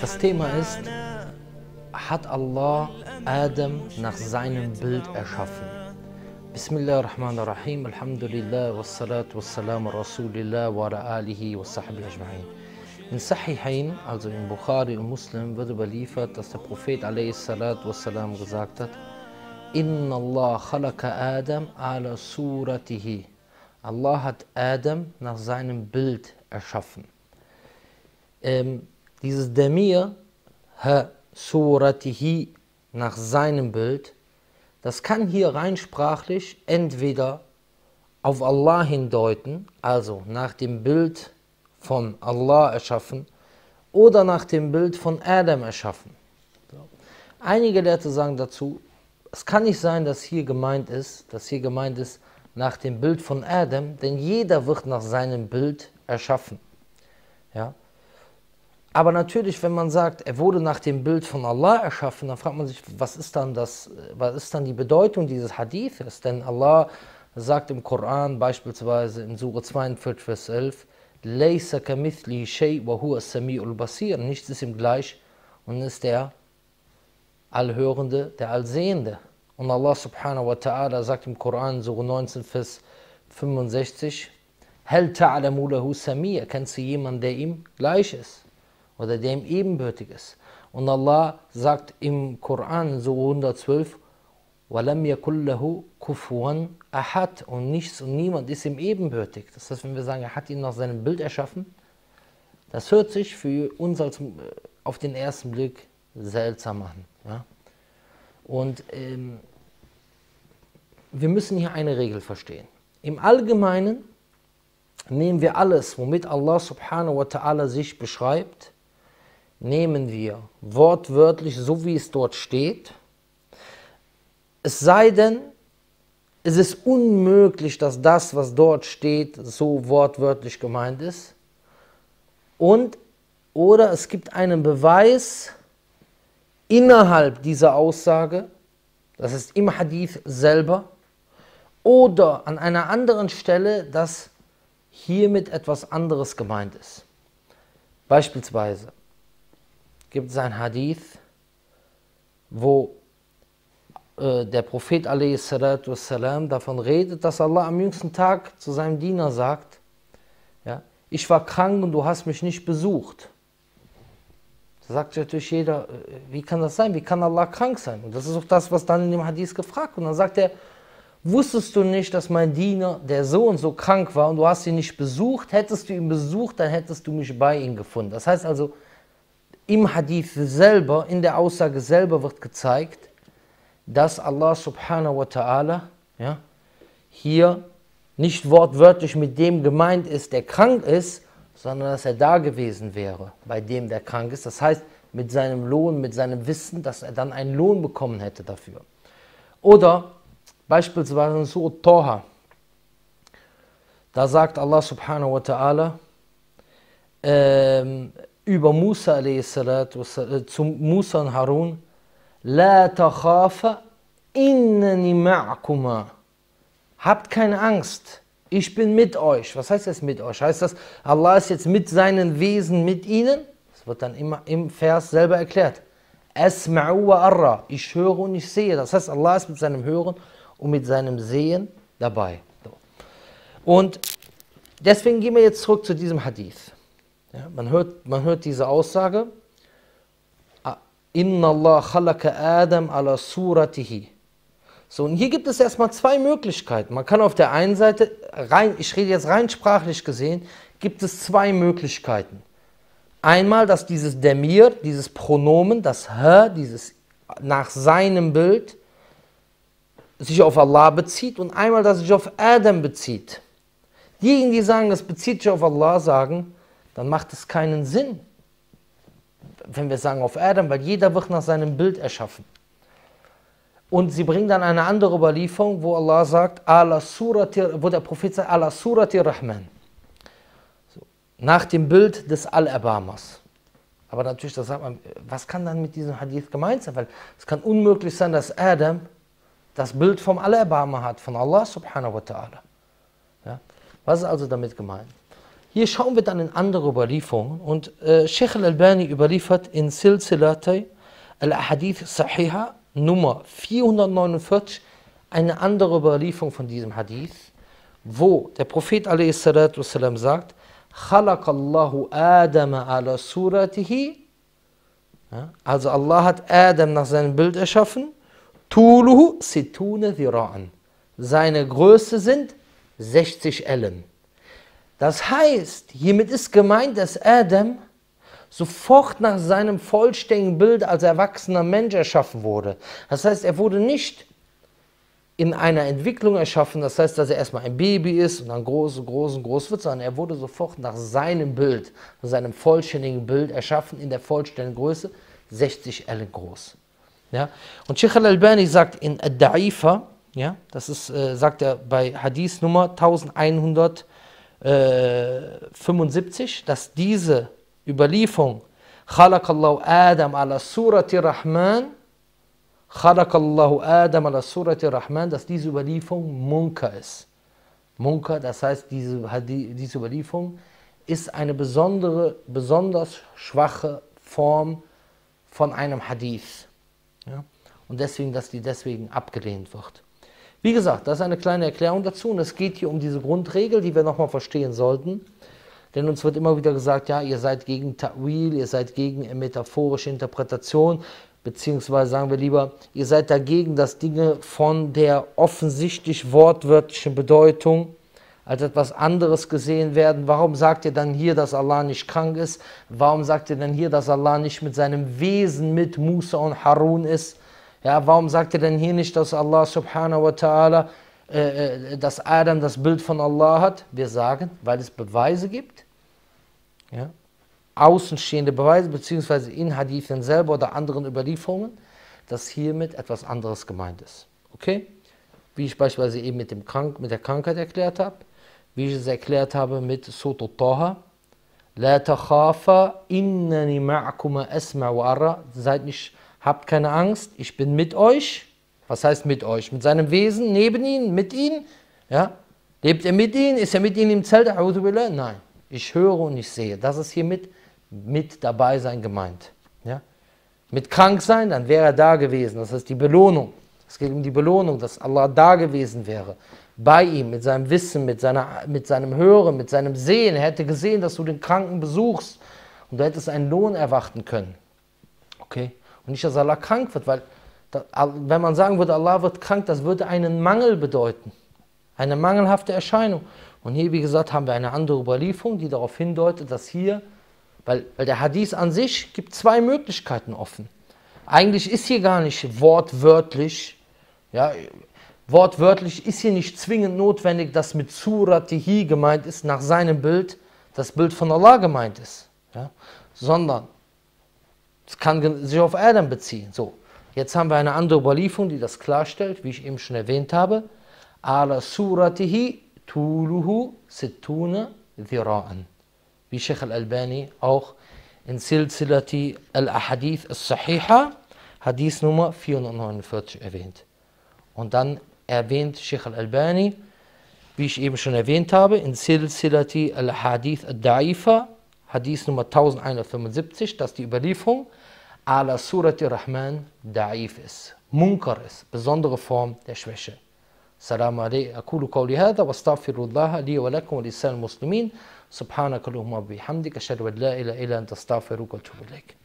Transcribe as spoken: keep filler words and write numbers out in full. Das Thema ist, hat Allah Adam nach seinem Bild erschaffen? Bismillah ar-Rahman ar-Rahim, Alhamdulillah, Wassalat, Wassalam, Ar-Rasulillah, Wara, alihi, Wassahb, ajma'in. In Sahihain, also in Bukhari und Muslim, wird überliefert, dass der Prophet A S gesagt hat: Inna Allah Khalaka Adam, Ala, Suratihi. Allah hat Adam nach seinem Bild erschaffen. Ähm, dieses Demir, ha, Suratihi, nach seinem Bild, das kann hier rein sprachlich entweder auf Allah hindeuten, also nach dem Bild von Allah erschaffen, oder nach dem Bild von Adam erschaffen. Einige Gelehrte sagen dazu, es kann nicht sein, dass hier gemeint ist, dass hier gemeint ist nach dem Bild von Adam, denn jeder wird nach seinem Bild erschaffen. Ja? Aber natürlich, wenn man sagt, er wurde nach dem Bild von Allah erschaffen, dann fragt man sich, was ist dann, das, was ist dann die Bedeutung dieses Hadithes? Denn Allah sagt im Koran beispielsweise in Surah zweiundvierzig, Vers elf, Laysa kamithlihi shay' wa huwa as-sami'ul basir. Nichts ist ihm gleich und ist der Allhörende, der Allsehende. Und Allah subhanahu wa ta'ala sagt im Koran, Surah neunzehn, Vers fünfundsechzig, Hal ta'lamu lahu samia. Kennst du jemanden, der ihm gleich ist oder der ihm ebenbürtig ist? Und Allah sagt im Koran, Surah hundertzwölf, Walam yakul lahu kufuwan ahad. Und nichts und niemand ist ihm ebenbürtig. Das heißt, wenn wir sagen, er hat ihn nach seinem Bild erschaffen, das hört sich für uns als, auf den ersten Blick seltsam an. Ja? Und ähm, wir müssen hier eine Regel verstehen. Im Allgemeinen nehmen wir alles, womit Allah subhanahu wa ta'ala sich beschreibt, nehmen wir wortwörtlich, so wie es dort steht, es sei denn, es ist unmöglich, dass das, was dort steht, so wortwörtlich gemeint ist. Und, oder es gibt einen Beweis innerhalb dieser Aussage, das ist im Hadith selber, oder an einer anderen Stelle, dass hiermit etwas anderes gemeint ist. Beispielsweise gibt es ein Hadith, wo der Prophet a s. davon redet, dass Allah am jüngsten Tag zu seinem Diener sagt, ja, ich war krank und du hast mich nicht besucht. Da sagt natürlich jeder, wie kann das sein, wie kann Allah krank sein? Und das ist auch das, was dann in dem Hadith gefragt wird. Und dann sagt er, wusstest du nicht, dass mein Diener, der so und so krank war und du hast ihn nicht besucht, hättest du ihn besucht, dann hättest du mich bei ihm gefunden. Das heißt also, im Hadith selber, in der Aussage selber wird gezeigt, dass Allah subhanahu wa ta'ala, ja, hier nicht wortwörtlich mit dem gemeint ist, der krank ist, sondern dass er da gewesen wäre, bei dem der krank ist. Das heißt, mit seinem Lohn, mit seinem Wissen, dass er dann einen Lohn bekommen hätte dafür. Oder beispielsweise in Surah Taha, da sagt Allah subhanahu wa ta'ala ähm, über Musa a s. Äh, zu Musa und Harun, La takhafa innani ma'akuma. Habt keine Angst, ich bin mit euch. Was heißt das mit euch? Heißt das, Allah ist jetzt mit seinen Wesen mit ihnen? Das wird dann immer im Vers selber erklärt. Asma'u wa arra. Ich höre und ich sehe. Das heißt, Allah ist mit seinem Hören und mit seinem Sehen dabei. Und deswegen gehen wir jetzt zurück zu diesem Hadith. Ja, man hört, man hört diese Aussage. Inna Allah khalaka Adam ala suratihi. So, und hier gibt es erstmal zwei Möglichkeiten. Man kann auf der einen Seite, rein, ich rede jetzt rein sprachlich gesehen, gibt es zwei Möglichkeiten. Einmal, dass dieses Demir, dieses Pronomen, das Ha, dieses nach seinem Bild, sich auf Allah bezieht und einmal, dass es sich auf Adam bezieht. Diejenigen, die sagen, das bezieht sich auf Allah, sagen, dann macht es keinen Sinn, wenn wir sagen auf Adam, weil jeder wird nach seinem Bild erschaffen. Und sie bringen dann eine andere Überlieferung, wo Allah sagt, Ala surati, wo der Prophet sagt, Ala surati Rahman. So, nach dem Bild des Al-Albamas. Aber natürlich, das sagt man, was kann dann mit diesem Hadith gemeint sein? Weil es kann unmöglich sein, dass Adam das Bild vom Al-Albama hat, von Allah subhanahu wa ta'ala. Ja? Was ist also damit gemeint? Hier schauen wir dann in andere Überlieferungen und äh, Sheikh Al-Albani überliefert in Silsilat Al-Hadith Sahiha Nummer vierhundertneunundvierzig eine andere Überlieferung von diesem Hadith, wo der Prophet A S sagt, Khalaka Allahu Adama ala Suratihi, ja, also Allah hat Adam nach seinem Bild erschaffen, Tuluhu Situna Dhira'an, seine Größe sind sechzig Ellen. Das heißt, hiermit ist gemeint, dass Adam sofort nach seinem vollständigen Bild als erwachsener Mensch erschaffen wurde. Das heißt, er wurde nicht in einer Entwicklung erschaffen, das heißt, dass er erstmal ein Baby ist und dann groß und groß und groß wird, sondern er wurde sofort nach seinem Bild, nach seinem vollständigen Bild erschaffen, in der vollständigen Größe, sechzig Ellen groß. Ja? Und Sheikh Al-Albani sagt in Ad-Da'ifa, ja, das ist, äh, sagt er bei Hadith Nummer elfhundertfünfundsiebzig, dass diese Überlieferung Khalakallahu Adam ala Surati Rahman, Khalakallahu Adam ala Surati Rahman, dass diese Überlieferung Munka ist. Munka, das heißt, diese, diese Überlieferung ist eine besondere, besonders schwache Form von einem Hadith. Ja? Und deswegen, dass die deswegen abgelehnt wird. Wie gesagt, das ist eine kleine Erklärung dazu und es geht hier um diese Grundregel, die wir nochmal verstehen sollten. Denn uns wird immer wieder gesagt, ja, ihr seid gegen Ta'wil, ihr seid gegen metaphorische Interpretation, beziehungsweise sagen wir lieber, ihr seid dagegen, dass Dinge von der offensichtlich wortwörtlichen Bedeutung als etwas anderes gesehen werden. Warum sagt ihr dann hier, dass Allah nicht krank ist? Warum sagt ihr dann hier, dass Allah nicht mit seinem Wesen mit Musa und Harun ist? Ja, warum sagt er denn hier nicht, dass Allah subhanahu wa ta'ala, äh, dass Adam das Bild von Allah hat? Wir sagen, weil es Beweise gibt, ja, außenstehende Beweise, beziehungsweise in Hadithen selber oder anderen Überlieferungen, dass hiermit etwas anderes gemeint ist. Okay? Wie ich beispielsweise eben mit, dem Krank mit der Krankheit erklärt habe, wie ich es erklärt habe mit Surah Taha, La takhafa innani ma'akuma asma wa ara, seid nicht, habt keine Angst, ich bin mit euch. Was heißt mit euch? Mit seinem Wesen, neben ihnen, mit ihnen. Ja? Lebt er mit ihnen? Ist er mit ihnen im Zelt? Nein, ich höre und ich sehe. Das ist hiermit mit dabei sein gemeint. Ja? Mit krank sein, dann wäre er da gewesen. Das heißt die Belohnung. Es geht um die Belohnung, dass Allah da gewesen wäre. Bei ihm, mit seinem Wissen, mit, seiner, mit seinem Hören, mit seinem Sehen. Er hätte gesehen, dass du den Kranken besuchst. Und du hättest einen Lohn erwarten können. Okay? Und nicht, dass Allah krank wird, weil da, wenn man sagen würde, Allah wird krank, das würde einen Mangel bedeuten. Eine mangelhafte Erscheinung. Und hier, wie gesagt, haben wir eine andere Überlieferung, die darauf hindeutet, dass hier, weil, weil der Hadith an sich gibt zwei Möglichkeiten offen. Eigentlich ist hier gar nicht wortwörtlich, ja, wortwörtlich ist hier nicht zwingend notwendig, dass mit Suratihi gemeint ist, nach seinem Bild, das Bild von Allah gemeint ist. Ja, sondern es kann sich auf Adam beziehen. So, jetzt haben wir eine andere Überlieferung, die das klarstellt, wie ich eben schon erwähnt habe. Ala suratihi tuluhu situna dhira'an. Wie Sheikh Al-Albani auch in Silsilati Al-Ahadith As-Sahiha, Hadith Nummer vierhundertneunundvierzig erwähnt. Und dann erwähnt Sheikh Al-Albani, wie ich eben schon erwähnt habe, in Silsilati Al-Hadith Ad-Da'ifa, Hadith Nummer elfhundertfünfundsiebzig, dass die Überlieferung Ala Surati Rahman Da'if ist. Munkar ist, besondere Form der Schwäche. Assalamu alaikum. Akulu qawli hadha wa astaghfirullaha li wa lakum wa lisal muslimin. Subhanakallahumma bihamdika ashhadu an la ilaha illa anta astaghfiruka wa atubu ilaik.